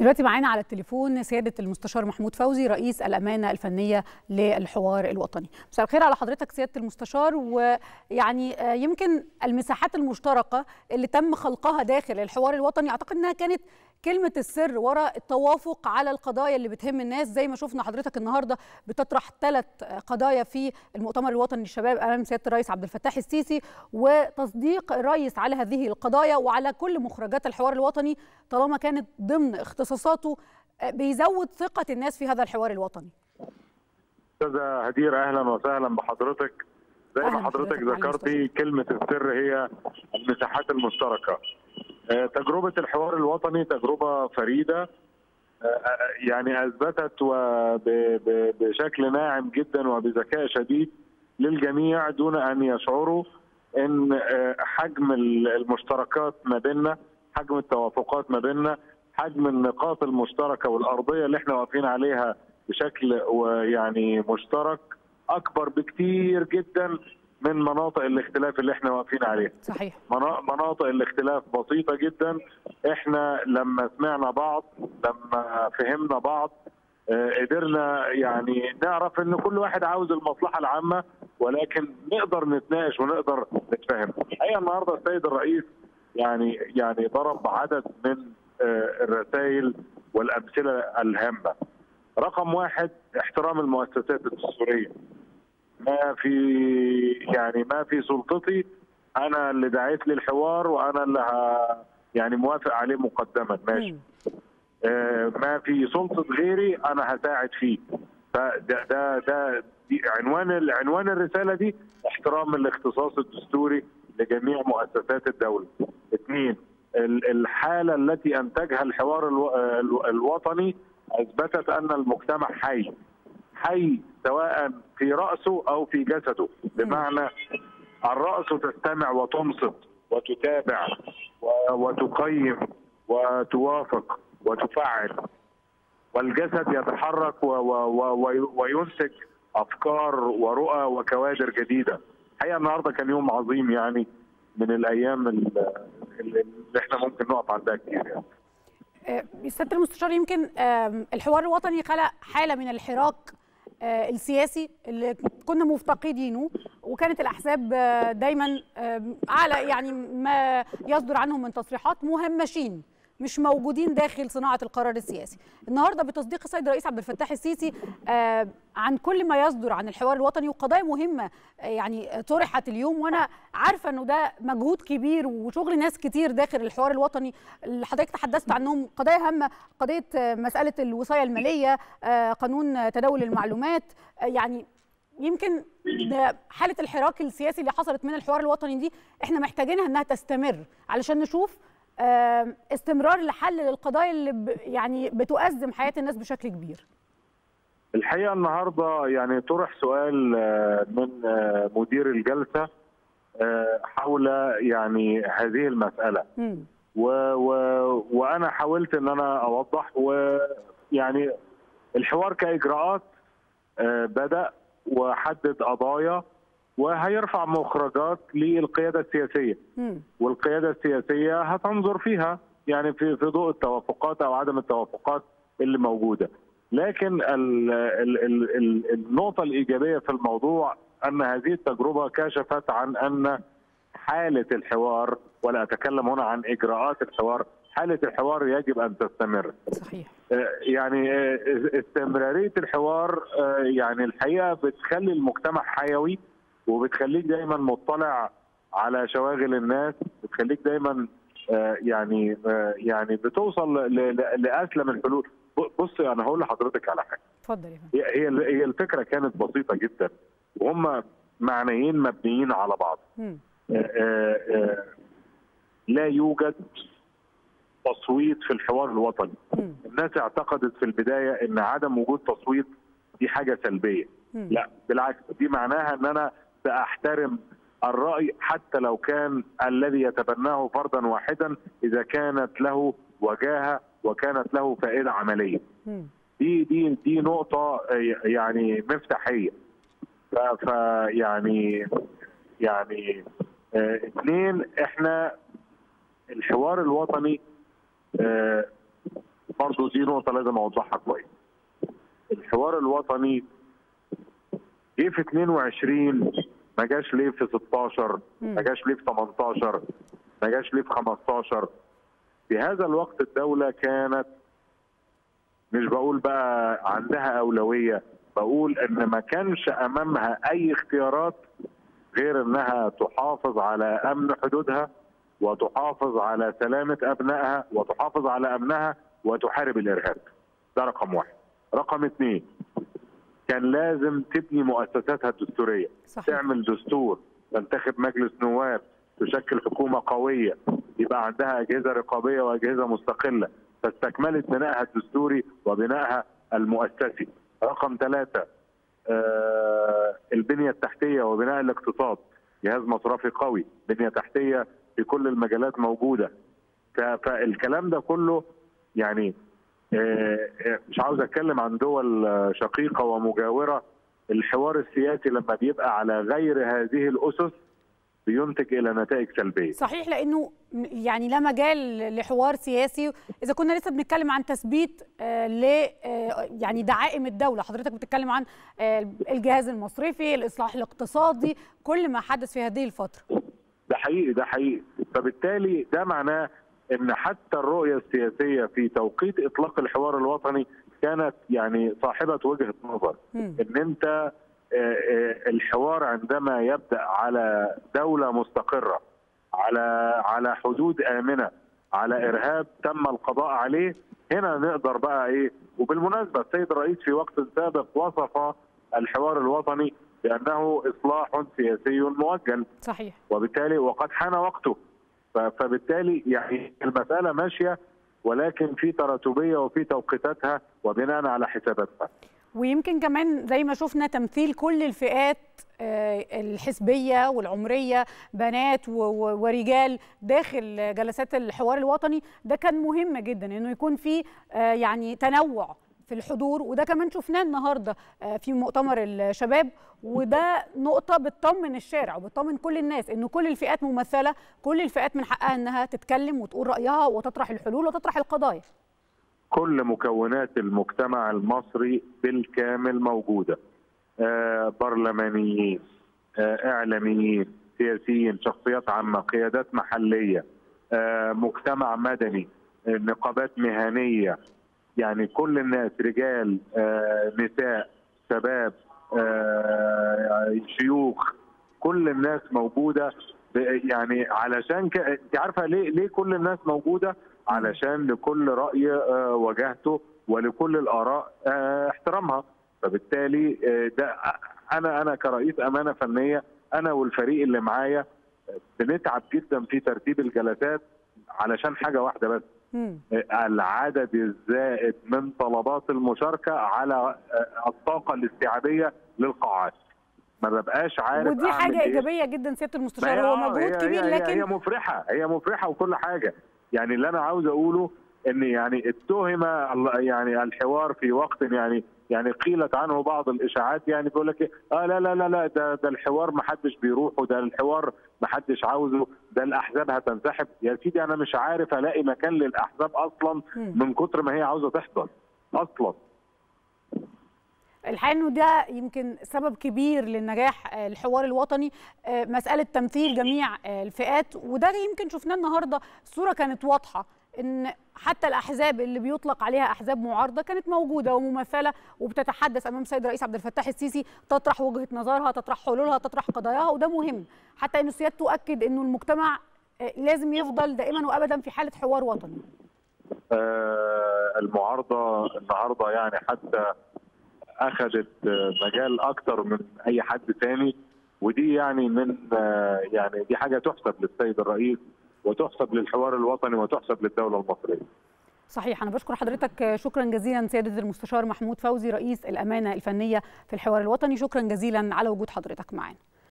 دلوقتي معانا على التليفون سيادة المستشار محمود فوزي رئيس الأمانة الفنية للحوار الوطني. مساء الخير على حضرتك سيادة المستشار، ويعني يمكن المساحات المشتركة اللي تم خلقها داخل الحوار الوطني أعتقد أنها كانت كلمة السر وراء التوافق على القضايا اللي بتهم الناس، زي ما شفنا حضرتك النهارده بتطرح 3 قضايا في المؤتمر الوطني للشباب أمام سيادة الرئيس عبد الفتاح السيسي، وتصديق الرئيس على هذه القضايا وعلى كل مخرجات الحوار الوطني طالما كانت ضمن اختصاصاته بيزود ثقة الناس في هذا الحوار الوطني. أستاذة هدير أهلا وسهلا بحضرتك. زي ما حضرتك ذكرتي كلمة السر هي المساحات المشتركة. تجربة الحوار الوطني تجربة فريدة، يعني أثبتت بشكل ناعم جدا وبذكاء شديد للجميع دون أن يشعروا أن حجم المشتركات ما بيننا، حجم التوافقات ما بيننا، حجم النقاط المشتركة والأرضية اللي احنا واقفين عليها بشكل يعني مشترك أكبر بكتير جدا من مناطق الاختلاف اللي احنا واقفين عليها. صحيح. مناطق الاختلاف بسيطة جدا، احنا لما سمعنا بعض، لما فهمنا بعض، قدرنا يعني نعرف ان كل واحد عاوز المصلحة العامة، ولكن نقدر نتناقش ونقدر نتفاهم. الحقيقة النهارده السيد الرئيس يعني ضرب عدد من الرسائل والأمثلة الهامة. رقم واحد احترام المؤسسات الدستورية. ما في سلطتي، انا اللي دعيت للحوار وانا اللي يعني موافق عليه مقدما، ماشي. ما في سلطه غيري انا هساعد فيه. دي عنوان الرساله دي، احترام الاختصاص الدستوري لجميع مؤسسات الدوله. 2 الحاله التي انتجها الحوار الوطني اثبتت ان المجتمع حي سواء في رأسه أو في جسده، بمعنى الرأس تستمع وتنصت وتتابع وتقيم وتوافق وتفعل، والجسد يتحرك وينتج أفكار ورؤى وكوادر جديدة. الحقيقة النهاردة كان يوم عظيم، يعني من الأيام اللي احنا ممكن نقف عندها كتير. يعني سيادة المستشار، يمكن الحوار الوطني خلق حالة من الحراك السياسي اللي كنا مفتقدينه، وكانت الأحزاب دايما على يعني ما يصدر عنهم من تصريحات مهمشين مش موجودين داخل صناعة القرار السياسي. النهارده بتصديق السيد الرئيس عبد الفتاح السيسي عن كل ما يصدر عن الحوار الوطني وقضايا مهمة يعني طرحت اليوم، وأنا عارفة إنه ده مجهود كبير وشغل ناس كتير داخل الحوار الوطني اللي حضرتك تحدثت عنهم، قضايا هامة، قضية مسألة الوصاية المالية، قانون تداول المعلومات. يعني يمكن حالة الحراك السياسي اللي حصلت من الحوار الوطني دي إحنا محتاجينها إنها تستمر علشان نشوف استمرار لحل للقضايا اللي يعني بتؤزم حياة الناس بشكل كبير. الحقيقة النهاردة يعني طرح سؤال من مدير الجلسة حول يعني هذه المسألة، وأنا حاولت أن أنا أوضح. ويعني الحوار كإجراءات بدأ وحدد قضايا وهيرفع مخرجات للقيادة السياسية، والقيادة السياسية هتنظر فيها يعني في ضوء التوافقات أو عدم التوافقات اللي موجودة. لكن النقطة الإيجابية في الموضوع أن هذه التجربة كشفت عن أن حالة الحوار، ولا أتكلم هنا عن إجراءات الحوار، حالة الحوار يجب أن تستمر. صحيح. يعني استمرارية الحوار يعني الحقيقة بتخلي المجتمع حيوي، وبتخليك دايما مطلع على شواغل الناس، بتخليك دايما يعني بتوصل لاسلم الحلول. بصي انا هقول لحضرتك على حاجه. اتفضل. هي الفكره كانت بسيطه جدا، وهم معنيين مبنيين على بعض. لا يوجد تصويت في الحوار الوطني. الناس اعتقدت في البدايه ان عدم وجود تصويت دي حاجه سلبيه. لا بالعكس، دي معناها ان انا سأحترم الرأي حتى لو كان الذي يتبناه فردا واحدا إذا كانت له وجاهة وكانت له فائدة عملية. دي نقطة يعني مفتاحية. يعني 2 احنا الحوار الوطني برضه برضه دي نقطه لازم اوضحها كويس. الحوار الوطني جه في 22، ما جاش ليه في 16، ما جاش ليه في 18، ما جاش ليه في 15. في هذا الوقت الدولة كانت، مش بقول بقى عندها أولوية، بقول إن ما كانش أمامها أي اختيارات غير إنها تحافظ على أمن حدودها وتحافظ على سلامة أبنائها وتحافظ على أمنها وتحارب الإرهاب. ده رقم واحد. رقم اثنين، كان لازم تبني مؤسساتها الدستورية. صحيح. تعمل دستور، تنتخب مجلس نواب، تشكل حكومة قوية، يبقى عندها أجهزة رقابية وأجهزة مستقلة، فاستكملت بنائها الدستوري وبنائها المؤسسي. رقم ثلاثة، البنية التحتية وبناء الاقتصاد، جهاز مصرفي قوي، بنية تحتية في كل المجالات موجودة. فالكلام ده كله يعني مش عاوز اتكلم عن دول شقيقة ومجاورة، الحوار السياسي لما بيبقى على غير هذه الأسس بينتج إلى نتائج سلبية. صحيح، لأنه يعني لا مجال لحوار سياسي إذا كنا لسه بنتكلم عن تثبيت يعني دعائم الدولة. حضرتك بتتكلم عن الجهاز المصرفي، الإصلاح الاقتصادي، كل ما حدث في هذه الفترة. ده حقيقي، ده حقيقي. فبالتالي ده معناه إن حتى الرؤية السياسية في توقيت إطلاق الحوار الوطني كانت يعني صاحبة وجهة نظر. إن أنت الحوار عندما يبدأ على دولة مستقرة، على حدود آمنة، على إرهاب تم القضاء عليه، هنا نقدر بقى إيه. وبالمناسبة السيد الرئيس في وقت سابق وصف الحوار الوطني بأنه إصلاح سياسي موجل. صحيح. وبالتالي وقد حان وقته. فبالتالي يعني المسألة ماشية، ولكن في تراتبية وفي توقيتاتها وبناء على حساباتها. ويمكن كمان زي ما شفنا تمثيل كل الفئات الحزبية والعمرية، بنات ورجال، داخل جلسات الحوار الوطني. ده كان مهم جدا انه يكون في يعني تنوع في الحضور، وده كمان شفناه النهارده في مؤتمر الشباب. وده نقطه بتطمن الشارع وبتطمن كل الناس، انه كل الفئات ممثله، كل الفئات من حقها انها تتكلم وتقول رايها وتطرح الحلول وتطرح القضايا. كل مكونات المجتمع المصري بالكامل موجوده، برلمانيين، اعلاميين، سياسيين، شخصيات عامه، قيادات محليه، مجتمع مدني، نقابات مهنيه، يعني كل الناس، رجال، نساء، شباب، شيوخ، كل الناس موجوده. يعني علشان انت عارفه ليه كل الناس موجوده؟ علشان لكل راي وجهته ولكل الاراء احترامها. فبالتالي ده انا كرئيس امانه فنيه، انا والفريق اللي معايا بنتعب جدا في ترتيب الجلسات علشان حاجه واحده بس، العدد الزائد من طلبات المشاركه على الطاقه الاستيعابيه للقاعات. ما ببقاش عارف. ودي حاجه ايجابيه جدا سياده المستشار، هو مجهود كبير، لكن هي مفرحه، هي مفرحه وكل حاجه. يعني اللي انا عاوز اقوله ان يعني اتهم يعني الحوار في وقت يعني قيلت عنه بعض الاشاعات، يعني بيقول لك لا لا لا لا، ده الحوار ما حدش بيروحه، ده الحوار ما حدش عاوزه، ده الاحزاب هتنسحب. يا سيدي انا مش عارف الاقي مكان للاحزاب اصلا من كتر ما هي عاوزه تحصل اصلا. الحقيقة انه ده يمكن سبب كبير للنجاح الحوار الوطني، مسألة تمثيل جميع الفئات. وده يمكن شفناه النهارده، الصورة كانت واضحة ان حتى الاحزاب اللي بيطلق عليها احزاب معارضة كانت موجودة وممثلة وبتتحدث امام السيد الرئيس عبد الفتاح السيسي، تطرح وجهة نظرها، تطرح حلولها، تطرح قضاياها. وده مهم، حتى ان سيادته تؤكد انه المجتمع لازم يفضل دائما وابدا في حالة حوار وطني. المعارضة النهارده يعني حتى أخذت مجال أكتر من أي حد تاني، ودي يعني دي حاجة تحسب للسيد الرئيس وتحسب للحوار الوطني وتحسب للدولة المصرية. صحيح. أنا بشكر حضرتك، شكرا جزيلا سيادة المستشار محمود فوزي رئيس الأمانة الفنية في الحوار الوطني، شكرا جزيلا على وجود حضرتك معنا.